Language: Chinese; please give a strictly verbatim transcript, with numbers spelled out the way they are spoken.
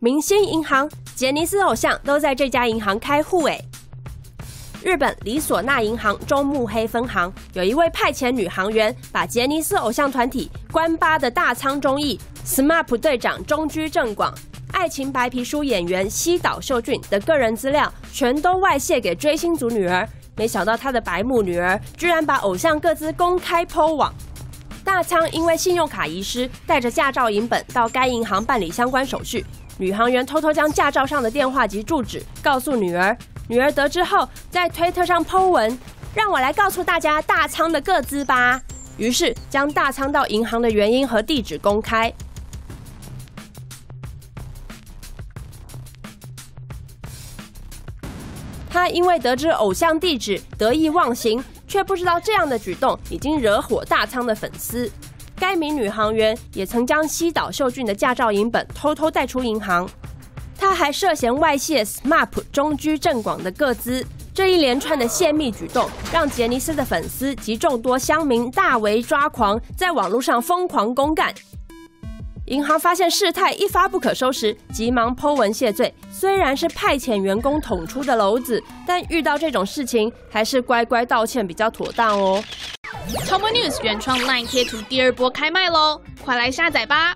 明星银行、杰尼斯偶像都在这家银行开户哎。日本里索纳银行中目黑分行有一位派遣女行员，把杰尼斯偶像团体关八的大仓忠义、S M A P 队长中居正广、爱情白皮书演员西岛秀俊的个人资料全都外泄给追星族女儿。没想到他的白目女儿居然把偶像个资公开po网。 大仓因为信用卡遗失，带着驾照影本到该银行办理相关手续。女行员偷偷将驾照上的电话及住址告诉女儿，女儿得知后在推特上po文：“让我来告诉大家大仓的个资吧。”于是将大仓到银行的原因和地址公开。他因为得知偶像地址得意忘形。 却不知道这样的举动已经惹火大仓的粉丝。该名女行员也曾将西岛秀俊的驾照影本偷偷带出银行，她还涉嫌外泄 S M A P 中居正广的个资。这一连串的泄密举动，让杰尼斯的粉丝及众多乡民大为抓狂，在网络上疯狂公干。银行发现事态一发不可收拾，急忙po文谢罪。虽然是派遣员工捅出的篓子，但遇到这种事情，还是乖乖道歉比较妥当哦。TomoNews 原创 LINE 贴图第二波开卖喽，快来下载吧！